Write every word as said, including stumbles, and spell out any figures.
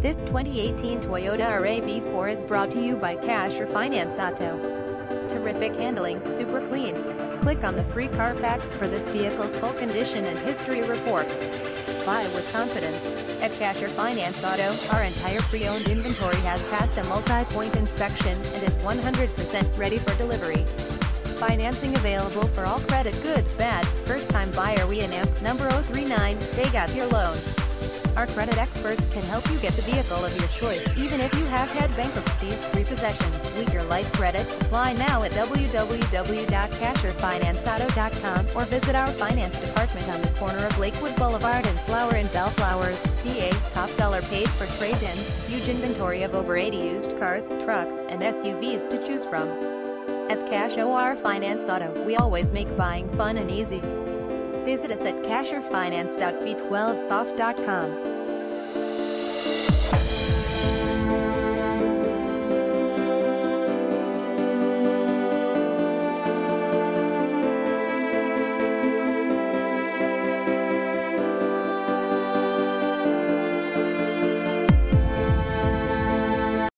This twenty eighteen Toyota R A V four is brought to you by Cash or Finance Auto. Terrific handling, super clean. Click on the free Carfax for this vehicle's full condition and history report. Buy with confidence. At Cash or Finance Auto, our entire pre-owned inventory has passed a multi-point inspection and is one hundred percent ready for delivery. Financing available for all credit, good, bad, first-time buyer. We A M P number oh three nine, they got your loan. Our credit experts can help you get the vehicle of your choice, even if you have had bankruptcies, repossessions, weaker life credit. Apply now at w w w dot cash or finance auto dot com or visit our finance department on the corner of Lakewood Boulevard and Flower in Bellflower, C A. Top dollar paid for trade-ins, huge inventory of over eighty used cars, trucks, and S U Vs to choose from. At Cash or Finance Auto, we always make buying fun and easy. Visit us at cash or finance dot v twelve soft dot com.